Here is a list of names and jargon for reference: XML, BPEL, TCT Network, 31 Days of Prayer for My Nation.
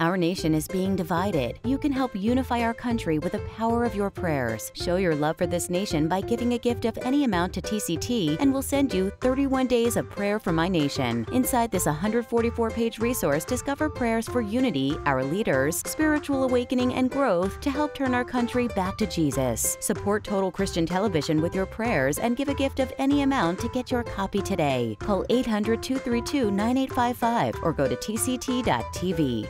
Our nation is being divided. You can help unify our country with the power of your prayers. Show your love for this nation by giving a gift of any amount to TCT, and we'll send you 31 Days of Prayer for My Nation. Inside this 144-page resource, discover prayers for unity, our leaders, spiritual awakening, and growth to help turn our country back to Jesus. Support Total Christian Television with your prayers and give a gift of any amount to get your copy today. Call 800-232-9855 or go to tct.tv.